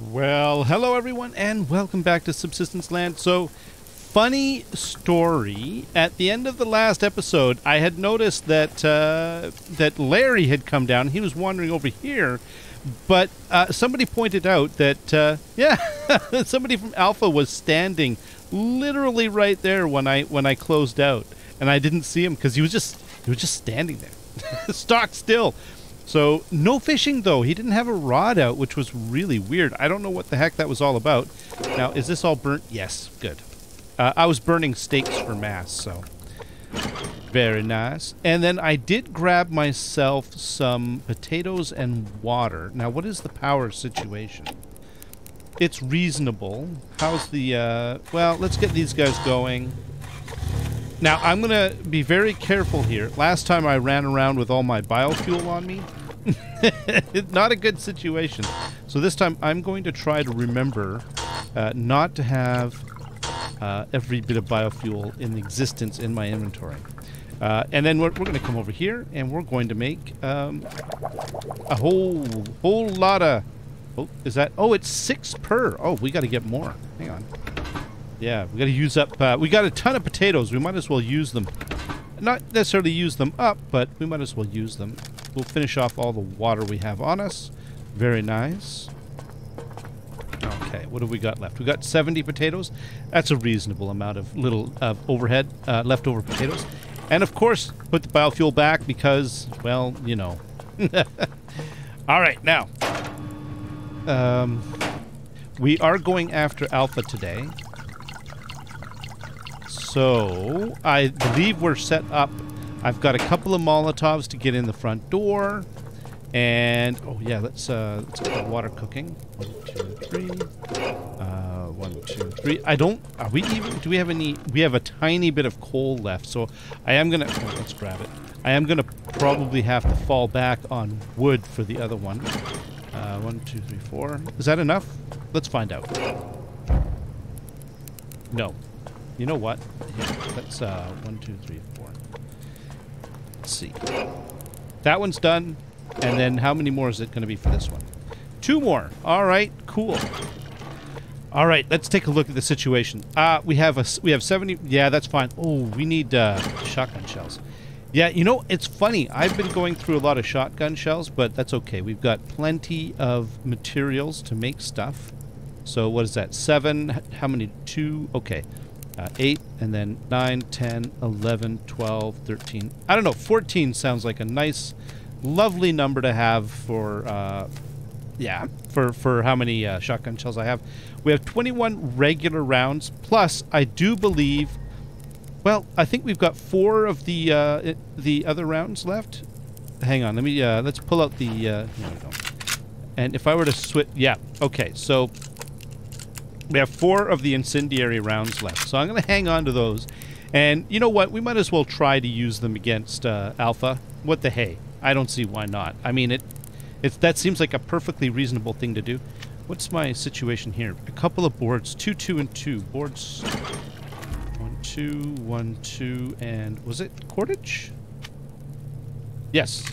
Well, hello everyone and welcome back to Subsistence Land. So, funny story, at the end of the last episode, I had noticed that that Larry had come down. He was wandering over here, but somebody pointed out that, somebody from Alpha was standing literally right there when I closed out. And I didn't see him because he was just standing there, stock still. So no fishing though. He didn't have a rod out, which was really weird. I don't know what the heck that was all about. Now, is this all burnt? Yes, good. I was burning steaks for mass, so very nice. And then I did grab myself some potatoes and water. Now, what is the power situation? It's reasonable. How's the? Well, let's get these guys going. Now, I'm going to be very careful here. Last time I ran around with all my biofuel on me. Not a good situation. So this time I'm going to try to remember not to have every bit of biofuel in existence in my inventory. And then we're going to come over here and we're going to make a whole lot of... Oh, is that... Oh, it's 6 per. Oh, we got to get more. Hang on. Yeah, we got to use up... we got a ton of potatoes. We might as well use them. Not necessarily use them up, but we might as well use them. We'll finish off all the water we have on us. Very nice. Okay, what have we got left? We got 70 potatoes. That's a reasonable amount of little overhead, leftover potatoes. And, of course, put the biofuel back because, well, you know. All right, now. We are going after Alpha today. So, I believe we're set up. I've got a couple of Molotovs to get in the front door. And, oh yeah, let's get the water cooking. 1, 2, 3. 1, 2, 3. I don't, are we even, do we have any, we have a tiny bit of coal left. So, I am going to, oh, let's grab it. I am going to probably have to fall back on wood for the other one. 1, 2, 3, 4. Is that enough? Let's find out. No. You know what? Yeah, that's 1, 2, 3, 4. Let's see. That one's done. And then how many more is it going to be for this one? 2 more. All right. Cool. All right. Let's take a look at the situation. We have 70. Yeah, that's fine. Oh, we need shotgun shells. Yeah, you know, it's funny. I've been going through a lot of shotgun shells, but that's okay. We've got plenty of materials to make stuff. So what is that? 7. How many? 2. Okay. 8, and then 9, 10, 11, 12, 13. I don't know, 14 sounds like a nice, lovely number to have for, yeah, for how many shotgun shells I have. We have 21 regular rounds, plus I do believe, well, I think we've got 4 of the other rounds left. Hang on, let me, let's pull out the, no, we don't. And if I were to switch, yeah, okay, so... We have 4 of the incendiary rounds left, so I'm going to hang on to those. And you know what? We might as well try to use them against Alpha. What the hey? I don't see why not. I mean, that seems like a perfectly reasonable thing to do. What's my situation here? A couple of boards, 2, 2, and 2. Boards, 1, 2, 1, 2, and was it cordage? Yes.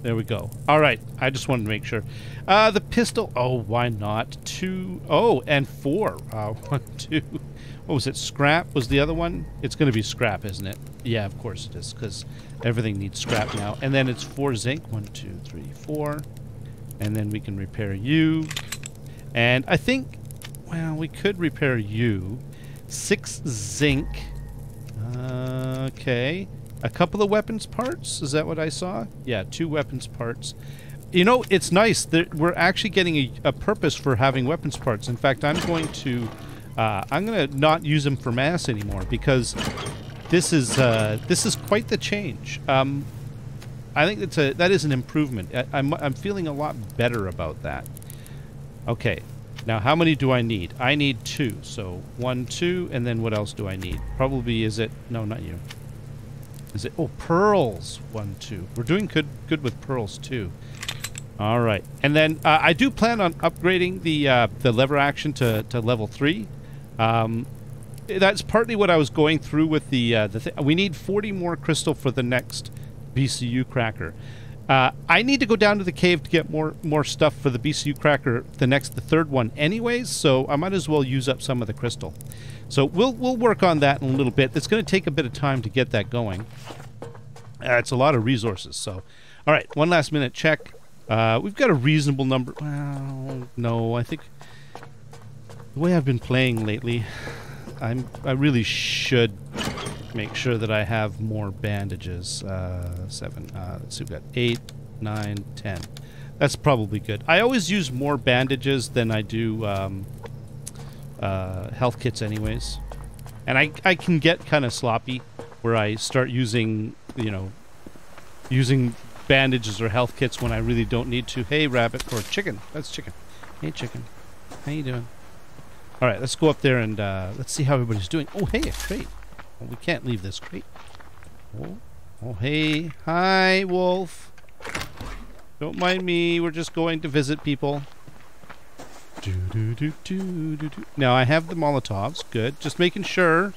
There we go. All right. I just wanted to make sure. The pistol. Oh, why not? 2. Oh, and 4. 1, 2. What was it? Scrap was the other one? It's going to be scrap, isn't it? Yeah, of course it is, because everything needs scrap now. And then it's 4 zinc. 1, 2, 3, 4. And then we can repair you. And I think, well, we could repair you. 6 zinc. Okay. A couple of weapons parts? Is that what I saw? Yeah, 2 weapons parts. You know, it's nice that we're actually getting a purpose for having weapons parts. In fact, I'm going to not use them for mass anymore because this is quite the change. I think that is an improvement. I'm feeling a lot better about that. Okay. Now, how many do I need? I need 2. So 1, 2, and then what else do I need? Probably is it? No, not you. Is it? Oh, pearls. 1, 2. We're doing good with pearls too. All right, and then I do plan on upgrading the lever action to level 3. That's partly what I was going through with the. We need 40 more crystal for the next BCU cracker. I need to go down to the cave to get more stuff for the BCU cracker, the third one anyways, so I might as well use up some of the crystal. So we'll work on that in a little bit. It's going to take a bit of time to get that going. It's a lot of resources, so. All right, one last minute check. We've got a reasonable number. Well, no, I think the way I've been playing lately, I really should make sure that I have more bandages. 7. So we've got 8, 9, 10. That's probably good. I always use more bandages than I do health kits anyways. And I can get kind of sloppy where I start using, you know, using bandages or health kits when I really don't need to. Hey, rabbit, or chicken. That's chicken. Hey, chicken. How you doing? All right, let's go up there and let's see how everybody's doing. Oh, hey, a crate. Well, we can't leave this crate. Oh, oh, hey. Hi, wolf. Don't mind me. We're just going to visit people. Do. Now, I have the Molotovs. Good. Just making sure.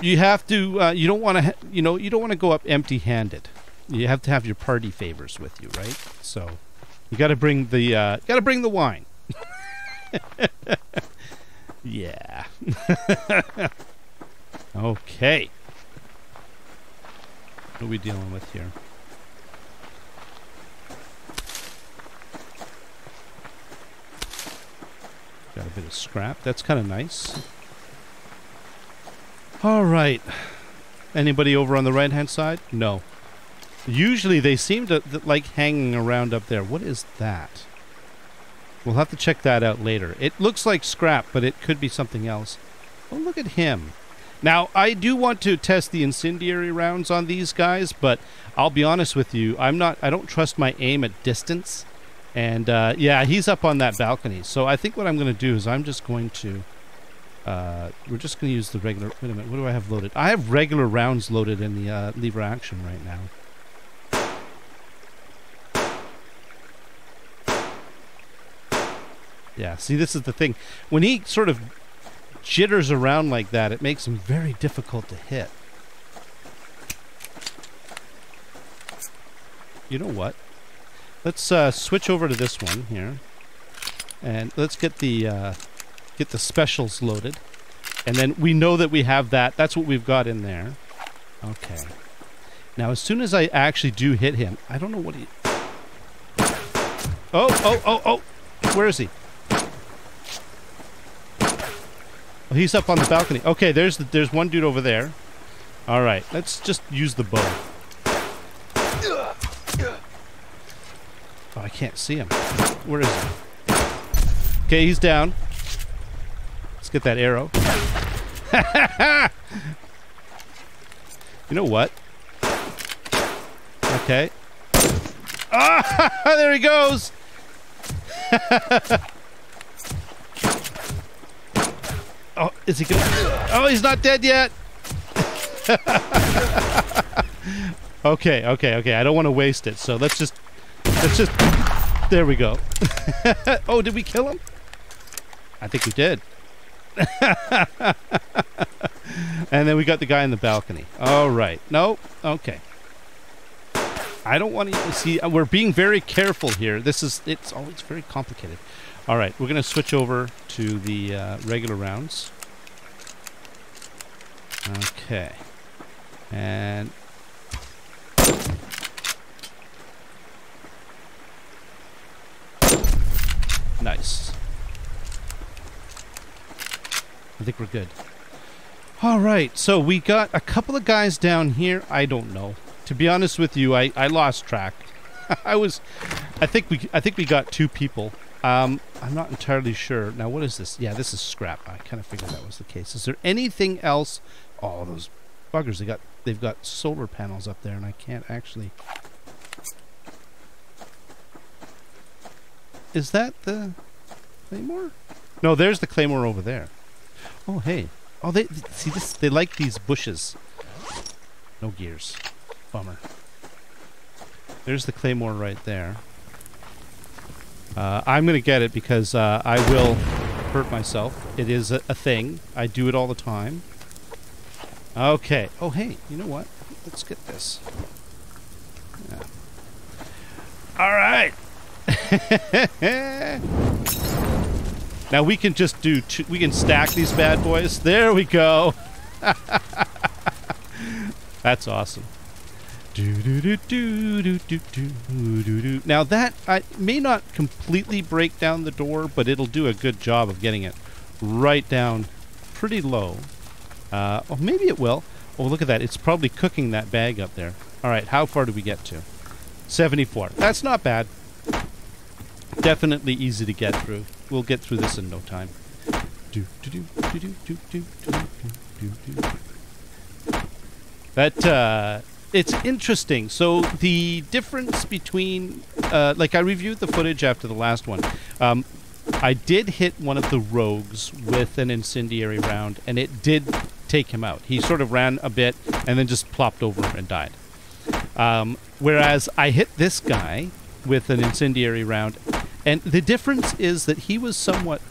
You have to, you don't want to, you know, you don't want to go up empty-handed. You have to have your party favors with you, right? So, you got to bring the, wine. Yeah. Okay. What are we dealing with here? Got a bit of scrap. That's kind of nice. All right. Anybody over on the right-hand side? No. Usually they seem to like hanging around up there. What is that? We'll have to check that out later. It looks like scrap, but it could be something else. Oh, look at him. Now, I do want to test the incendiary rounds on these guys, but I'll be honest with you. I don't trust my aim at distance. And, yeah, he's up on that balcony. So I think what I'm going to do is I'm just going to... we're just going to use the regular... Wait a minute, what do I have loaded? I have regular rounds loaded in the lever action right now. Yeah, see, this is the thing. When he sort of jitters around like that, it makes him very difficult to hit. You know what? Let's switch over to this one here. And let's get the... get the specials loaded, and then we know that we have that. That's what we've got in there. Okay. Now, as soon as I actually do hit him, I don't know what he... Oh! Where is he? Oh, he's up on the balcony. Okay, there's one dude over there. All right, let's just use the bow. Oh, I can't see him. Where is he? Okay, he's down. Let's get that arrow. You know what? Okay. Ah! There he goes! Oh, is he gonna... Oh, he's not dead yet! Okay. I don't want to waste it, so let's just... There we go. Oh, did we kill him? I think we did. And then we got the guy in the balcony. All right. No. Okay. I don't want to see. We're being very careful here. It's always very complicated. All right. We're going to switch over to the regular rounds. Okay. And nice. I think we're good. All right, so we got a couple of guys down here. I don't know. To be honest with you, I lost track. I think we got two people. I'm not entirely sure. Now, what is this? Yeah, this is scrap. I kind of figured that was the case. Is there anything else? Oh, those buggers. They've got solar panels up there, and I can't actually. Is that the claymore? No, there's the claymore over there. Oh, hey. Oh, they see this. They like these bushes. No gears. Bummer. There's the claymore right there. I'm going to get it because I will hurt myself. It is a thing. I do it all the time. Okay. Oh, hey. You know what? Let's get this. All right. Now we can just do two, we can stack these bad boys. There we go. That's awesome. Now that I may not completely break down the door, but it'll do a good job of getting it right down pretty low. Or maybe it will. Oh, look at that. It's probably cooking that bag up there. All right, how far do we get to? 74. That's not bad. Definitely easy to get through. We'll get through this in no time. That, it's interesting. So the difference between, like I reviewed the footage after the last one. I did hit one of the rogues with an incendiary round, and it did take him out. He sort of ran a bit and then just plopped over and died. Whereas I hit this guy with an incendiary round, and the difference is that he was somewhat,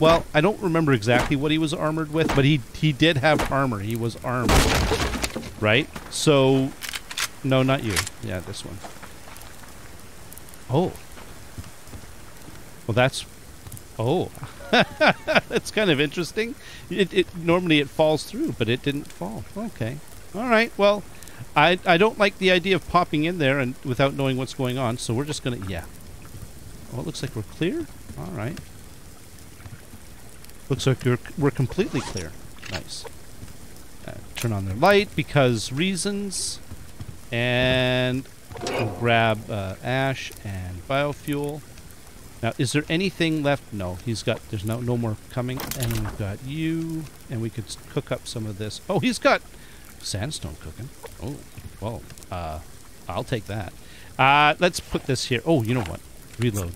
well, I don't remember exactly what he was armored with, but he did have armor. He was armed, right? So, no, not you. Yeah, this one. Oh. Well, that's, oh. That's kind of interesting. It normally it falls through, but it didn't fall. Okay. All right, well, I don't like the idea of popping in there and without knowing what's going on, so we're just gonna, yeah. Oh, it looks like we're clear. All right. Looks like we're completely clear. Nice. Turn on their light because reasons, and we'll grab ash and biofuel. Now, is there anything left? No, he's got, there's no more coming, and we've got you, and we could cook up some of this. Oh, he's got sandstone cooking. Oh, well, I'll take that. Let's put this here. Oh, you know what? Reload.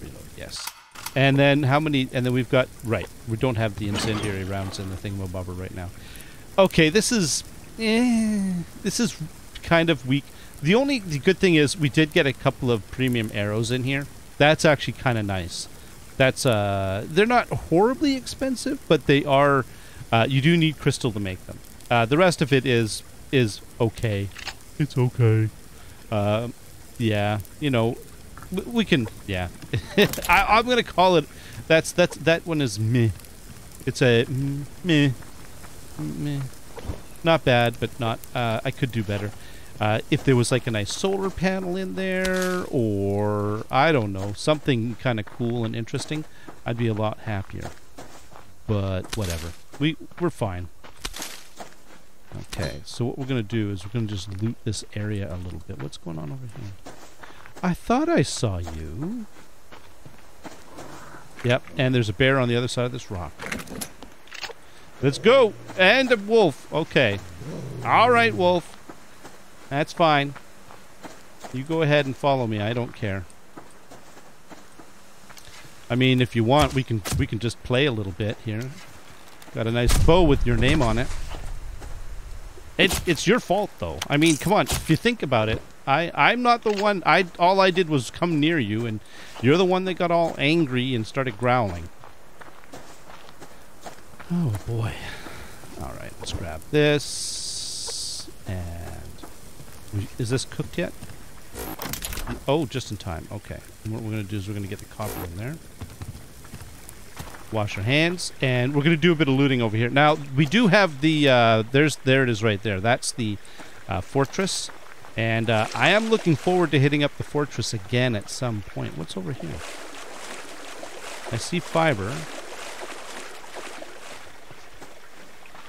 Reload, yes. And then how many, and then we've got, right, we don't have the incendiary rounds in the thingamabobber right now. Okay, this is kind of weak. The good thing is we did get a couple of premium arrows in here. That's actually kind of nice. That's, they're not horribly expensive, but they are, you do need crystal to make them. The rest of it is okay. It's okay. Yeah, you know, we can, yeah. I'm going to call it, that one is meh. It's a meh, meh. Not bad, but not, I could do better. If there was like a nice solar panel in there, or I don't know, something kind of cool and interesting, I'd be a lot happier. But whatever, we're fine. Okay, so what we're gonna do is we're gonna just loot this area a little bit. What's going on over here? I thought I saw you. Yep, and there's a bear on the other side of this rock. Let's go, and a wolf. Okay, all right, wolf. That's fine. You go ahead and follow me. I don't care. I mean, if you want, we can just play a little bit here. Got a nice bow with your name on it. It's your fault, though. I mean, come on. If you think about it, I'm not the one. All I did was come near you, and you're the one that got all angry and started growling. Oh, boy. All right, let's grab this. And... is this cooked yet? Oh, just in time. Okay. And what we're going to do is we're going to get the copper in there. Wash our hands. And we're going to do a bit of looting over here. Now, we do have the... there it is right there. That's the fortress. And I am looking forward to hitting up the fortress again at some point. What's over here? I see fiber.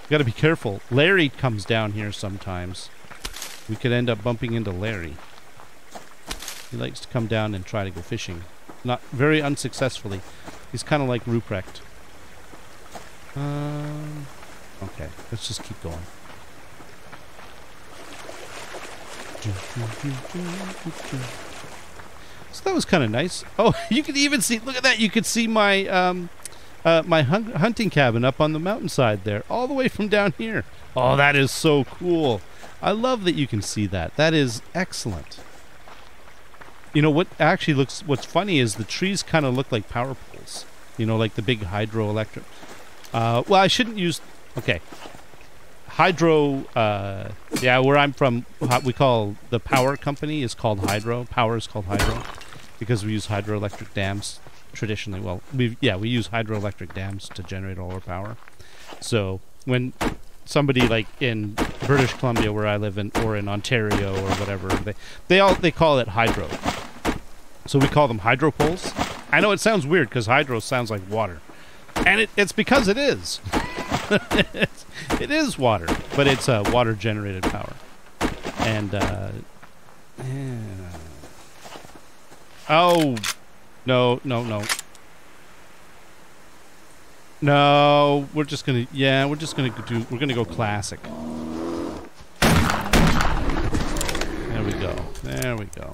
Got to be careful. Larry comes down here sometimes. We could end up bumping into Larry. He likes to come down and try to go fishing. Not very unsuccessfully. He's kind of like Ruprecht. Okay, let's just keep going. So that was kind of nice. Oh, you could even see, look at that, you could see my my hunting cabin up on the mountainside there, all the way from down here. Oh, that is so cool. I love that you can see that. That is excellent. You know, what actually looks... what's funny is the trees kind of look like power poles. You know, like the big hydroelectric... well, I shouldn't use... okay. hydro, yeah, where I'm from, we call the power company is called hydro. Power is called hydro because we use hydroelectric dams traditionally. Well, we use hydroelectric dams to generate all our power. So when somebody like in British Columbia, where I live in, or in Ontario or whatever, they call it hydro. So we call them hydro poles. I know it sounds weird because hydro sounds like water, and it's because it is. It is water, but it's water generated power. And oh no no no no! We're just gonna we're gonna go classic. There we go. There we go.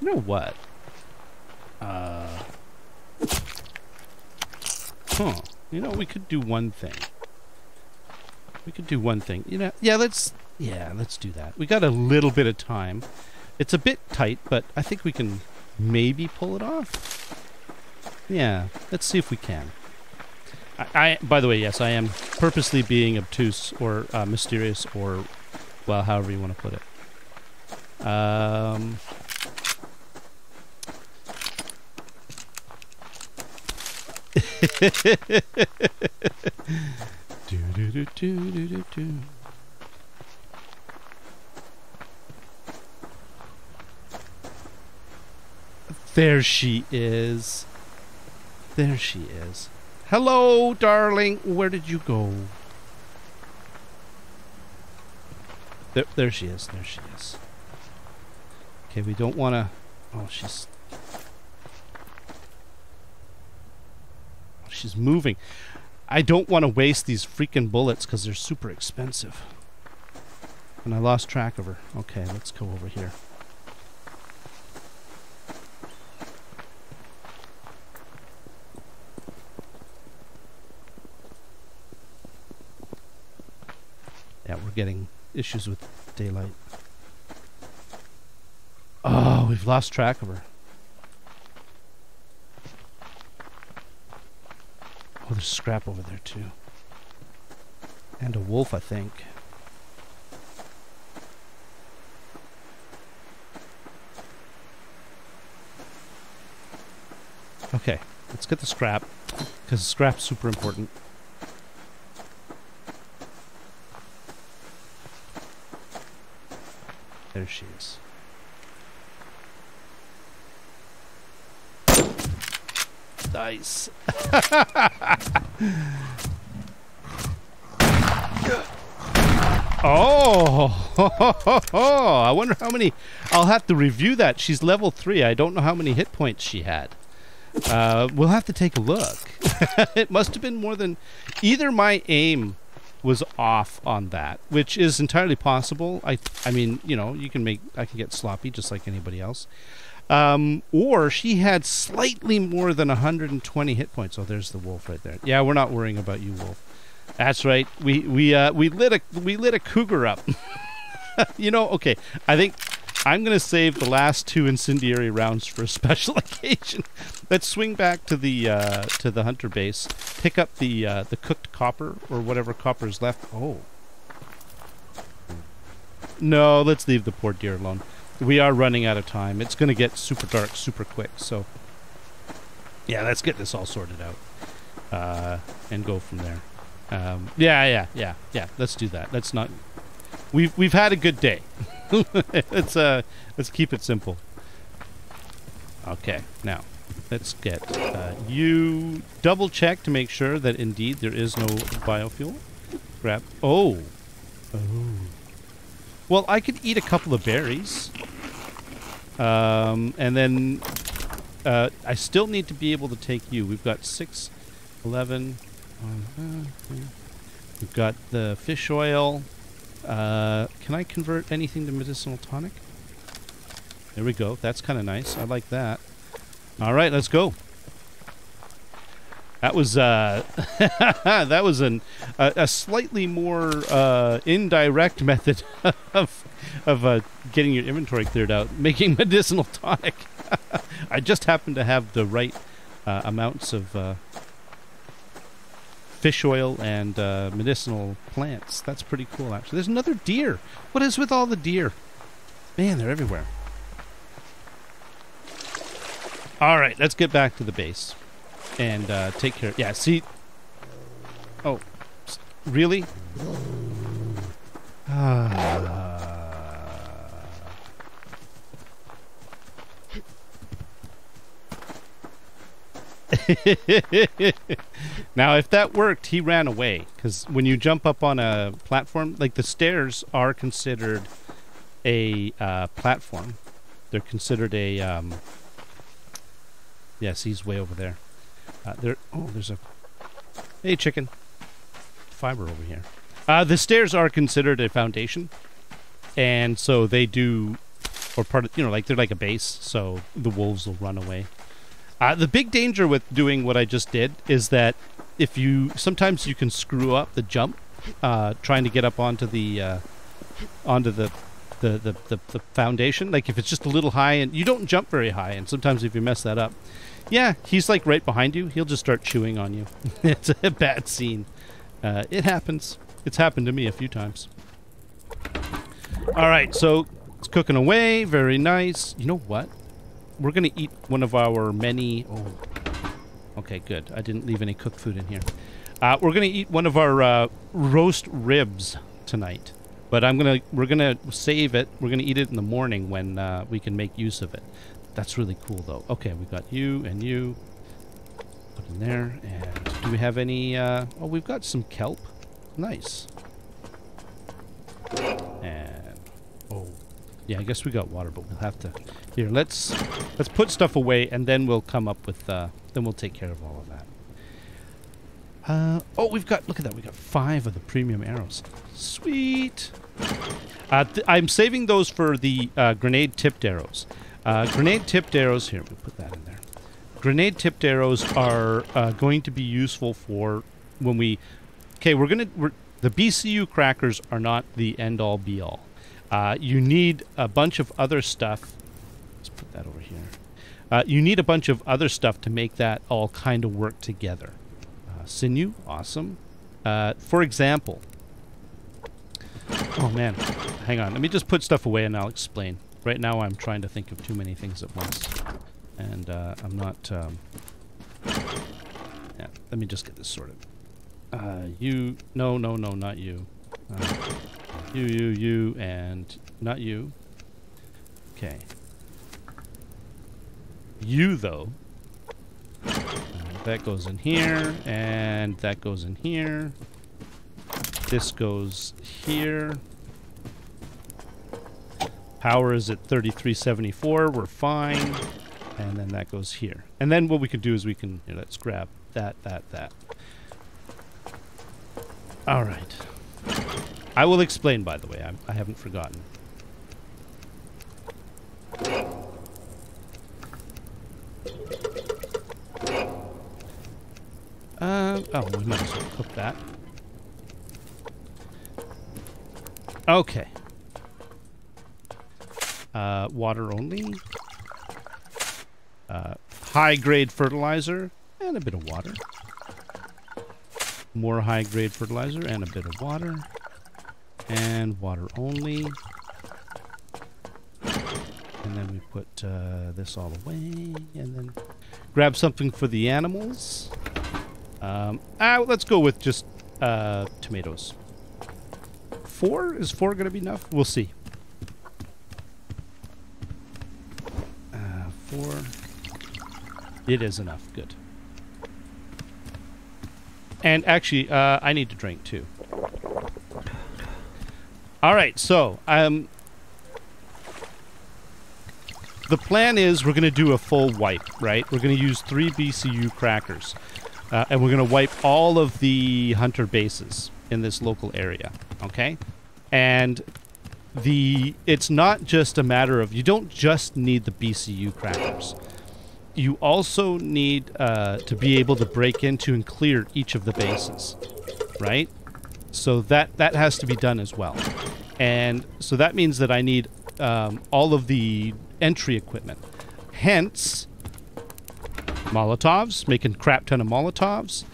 You know what? You know, we could do one thing. We could do one thing. You know, let's do that. We got a little bit of time. It's a bit tight, but I think we can maybe pull it off. Yeah, let's see if we can. I by the way, yes, I am purposely being obtuse or mysterious or, well, however you want to put it. There she is. There she is. Hello, darling. Where did you go? There she is. There she is. Okay, we don't want to... Oh, she's... She's moving. I don't want to waste these freaking bullets because they're super expensive. And I lost track of her. Okay, let's go over here. Yeah, we're getting issues with daylight. Oh, we've lost track of her. Oh, there's scrap over there, too. And a wolf, I think. Okay, let's get the scrap, because scrap's super important. There she is. Nice. Oh, I wonder how many. I'll have to review that. She's level 3. I don't know how many hit points she had. We'll have to take a look. It must have been more than. Either my aim was off on that, which is entirely possible. I mean, you know, I can get sloppy just like anybody else. Or she had slightly more than 120 hit points. Oh, there's the wolf right there. Yeah, we're not worrying about you, wolf. That's right. We lit a cougar up. You know, okay. I think I'm gonna save the last 2 incendiary rounds for a special occasion. Let's swing back to the hunter base. Pick up the cooked copper or whatever copper's left. Oh. No, let's leave the poor deer alone. We are running out of time. It's going to get super dark super quick. So, yeah, let's get this all sorted out and go from there. Let's do that. Let's not. We've had a good day. Let's keep it simple. Okay, now let's get you double check to make sure that indeed there is no biofuel. Grab. Oh. Oh. Well, I could eat a couple of berries. And then I still need to be able to take you. We've got 6, 11. We've got the fish oil. Can I convert anything to medicinal tonic? There we go. That's kind of nice. I like that. All right, let's go. That was that was a slightly more indirect method of getting your inventory cleared out, making medicinal tonic. I just happened to have the right amounts of fish oil and medicinal plants. That's pretty cool, actually. There's another deer. What is with all the deer? Man, they're everywhere. All right, let's get back to the base and take care. Yeah, see. Oh, really? Now, if that worked, he ran away. Because when you jump up on a platform, like the stairs are considered a platform. They're considered a... yes, he's way over there. Oh, there's a... Hey, chicken. Fiber over here. The stairs are considered a foundation. And so they do... Or part of... You know, like they're like a base. So the wolves will run away. The big danger with doing what I just did is that if you sometimes you can screw up the jump, trying to get up onto the foundation. Like if it's just a little high and you don't jump very high, and sometimes if you mess that up, yeah, he's like right behind you. He'll just start chewing on you. It's a bad scene. It happens. It's happened to me a few times. All right, so it's cooking away. Very nice. You know what? We're going to eat one of our many... Oh, okay, good. I didn't leave any cooked food in here. We're going to eat one of our roast ribs tonight. But we're going to save it. We're going to eat it in the morning when we can make use of it. That's really cool, though. Okay, we got you and you. Put in there. And do we have any... oh, we've got some kelp. Nice. And... Oh. Yeah, I guess we got water, but we'll have to... Here, let's put stuff away, and then we'll come up with... then we'll take care of all of that. Oh, we've got... Look at that. We got 5 of the premium arrows. Sweet! I'm saving those for the grenade-tipped arrows. Grenade-tipped arrows... Here, we'll put that in there. Grenade-tipped arrows are going to be useful for when we... Okay, we're going to... The BCU crackers are not the end-all, be-all. You need a bunch of other stuff. Let's put that over here. You need a bunch of other stuff to make that all kind of work together. Sinew, awesome. For example, oh man, hang on. Let me just put stuff away and I'll explain. Right now I'm trying to think of too many things at once. And I'm not... yeah, let me just get this sorted. You... No, not you. You, and not you. Okay. You, though. That goes in here, and that goes in here. This goes here. Power is at 3374. We're fine. And then that goes here. And then what we could do is we can... Here, let's grab that. All right. I will explain, by the way. I haven't forgotten. Oh, we might as well cook that. Okay. Water only. High-grade fertilizer and a bit of water. More high-grade fertilizer and a bit of water. And water only. And then we put this all away. And then grab something for the animals. Let's go with just tomatoes. 4? Is 4 going to be enough? We'll see. 4. It is enough. Good. And actually, I need to drink too. All right, so the plan is we're going to do a full wipe, right? We're going to use 3 BCU crackers, and we're going to wipe all of the hunter bases in this local area, okay? And it's not just a matter of, you don't just need the BCU crackers. You also need to be able to break into and clear each of the bases, right? So that has to be done as well. And so that means that I need all of the entry equipment. Hence, Molotovs, making crap ton of Molotovs,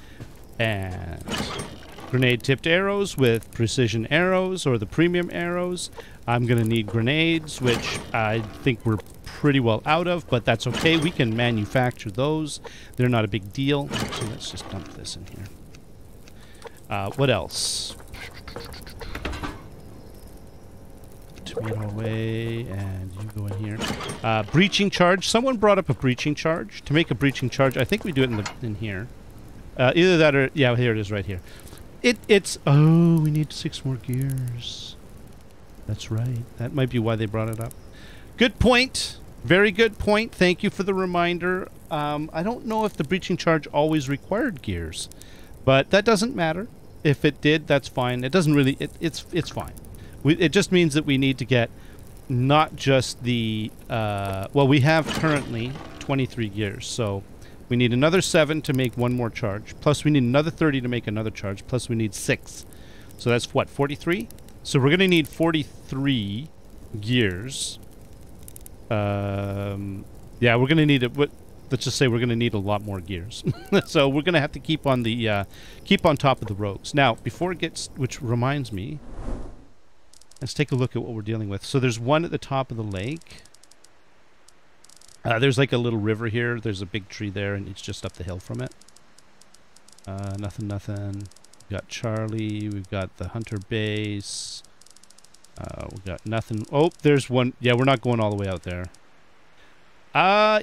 and grenade-tipped arrows with precision arrows or the premium arrows. I'm going to need grenades, which I think we're pretty well out of, but that's okay. We can manufacture those. They're not a big deal. Actually, let's just dump this in here. What else? Tomato away, and you go in here. Breaching charge. Someone brought up a breaching charge. To make a breaching charge, I think we do it in here. Either that or... yeah, here it is right here. It's... oh, we need 6 more gears. That's right. That might be why they brought it up. Good point. Very good point. Thank you for the reminder. I don't know if the breaching charge always required gears, but that doesn't matter. If it did, that's fine. It doesn't really... It's fine. It just means that we need to get not just the... well, we have currently 23 gears, so... we need another 7 to make 1 more charge. Plus we need another 30 to make another charge. Plus we need 6. So that's what, 43? So we're going to need 43 gears. Yeah, we're going to need it. Let's just say we're going to need a lot more gears. So we're going to have to keep on the keep on top of the rogues. Now, before it gets, which reminds me, let's take a look at what we're dealing with. So there's one at the top of the lake. There's like a little river here. There's a big tree there, and it's just up the hill from it. Nothing. We've got Charlie. We've got the hunter base. We've got nothing. Oh, there's one. Yeah, we're not going all the way out there.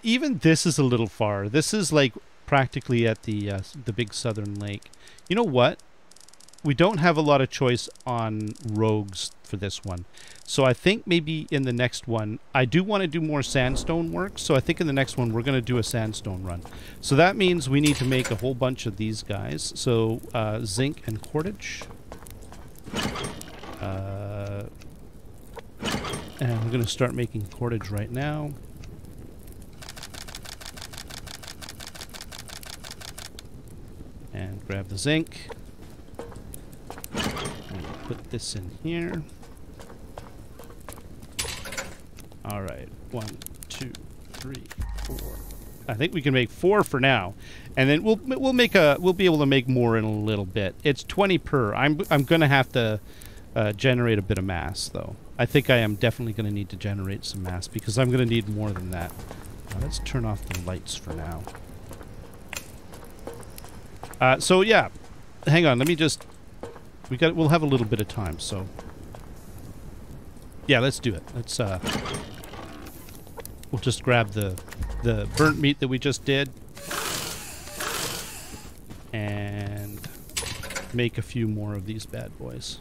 Even this is a little far. This is like practically at the big southern lake. You know what? We don't have a lot of choice on rogues for this one. So I think maybe in the next one, I do want to do more sandstone work. So I think in the next one, we're going to do a sandstone run. So that means we need to make a whole bunch of these guys. So zinc and cordage. And we're going to start making cordage right now. And grab the zinc. Put this in here. All right, 1, 2, 3, 4. I think we can make 4 for now, and then we'll be able to make more in a little bit. It's 20 per. I'm gonna have to generate a bit of mass though. I think I am definitely gonna need to generate some mass because I'm gonna need more than that. Now let's turn off the lights for now. So yeah, hang on. Let me just. We'll have a little bit of time, so yeah, let's do it. Let's we'll just grab the burnt meat that we just did and make a few more of these bad boys.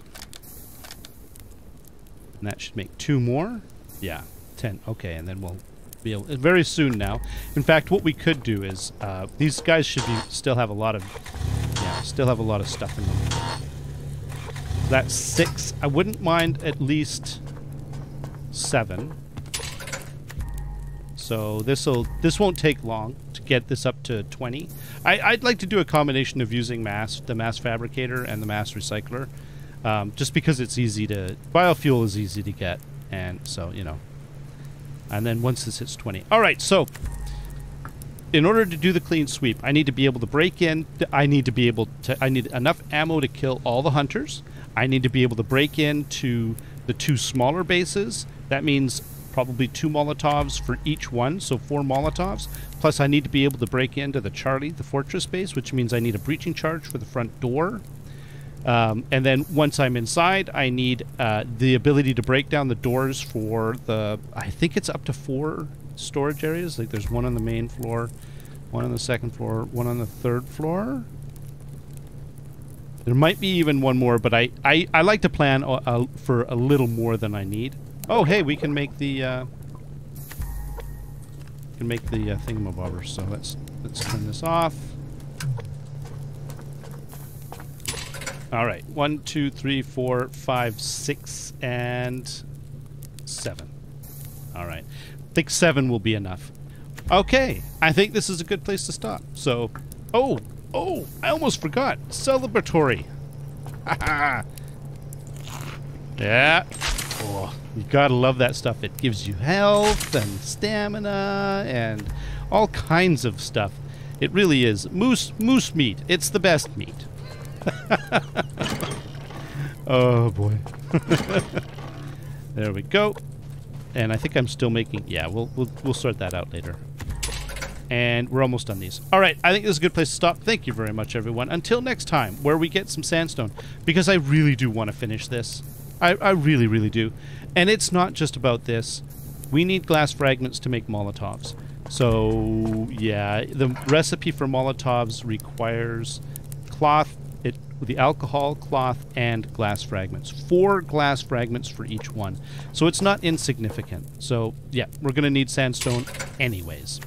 And that should make 2 more. Yeah, 10. Okay, and then we'll be able very soon now. In fact, what we could do is these guys should be still have a lot of stuff in them. That's 6. I wouldn't mind at least 7. So this won't take long to get this up to 20. I'd like to do a combination of using the mass fabricator and the mass recycler, just because it's easy to biofuel is easy to get, and so you know. And then once this hits 20, all right. So in order to do the clean sweep, I need to be able to break in. I need enough ammo to kill all the hunters. I need to be able to break into the 2 smaller bases. That means probably 2 Molotovs for each one, so 4 Molotovs. Plus I need to be able to break into the Charlie, the fortress base, which means I need a breaching charge for the front door. And then once I'm inside, I need the ability to break down the doors for the... I think it's up to 4 storage areas. Like there's 1 on the main floor, 1 on the 2nd floor, 1 on the 3rd floor. There might be even 1 more, but I like to plan for a little more than I need. Oh, hey, we can make the thingamabobbers. So let's turn this off. All right, 1, 2, 3, 4, 5, 6, and 7. All right, I think 7 will be enough. Okay, I think this is a good place to stop. So, oh, I almost forgot. Celebratory. Yeah. Oh, you gotta love that stuff. It gives you health and stamina and all kinds of stuff. It really is. Moose meat. It's the best meat. Oh, boy. There we go. And I think I'm still making... Yeah, we'll sort that out later. And we're almost done these. All right, I think this is a good place to stop. Thank you very much, everyone. Until next time, where we get some sandstone. Because I really do want to finish this. I really, really do. And it's not just about this. We need glass fragments to make Molotovs. So, yeah, the recipe for Molotovs requires cloth, the alcohol, cloth, and glass fragments. 4 glass fragments for each one. So it's not insignificant. So, yeah, we're going to need sandstone anyways.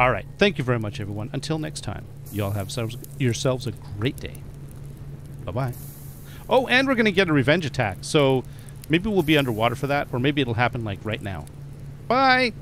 All right. Thank you very much, everyone. Until next time, y'all have yourselves a great day. Bye-bye. Oh, and we're going to get a revenge attack. So maybe we'll be underwater for that, or maybe it'll happen, like, right now. Bye!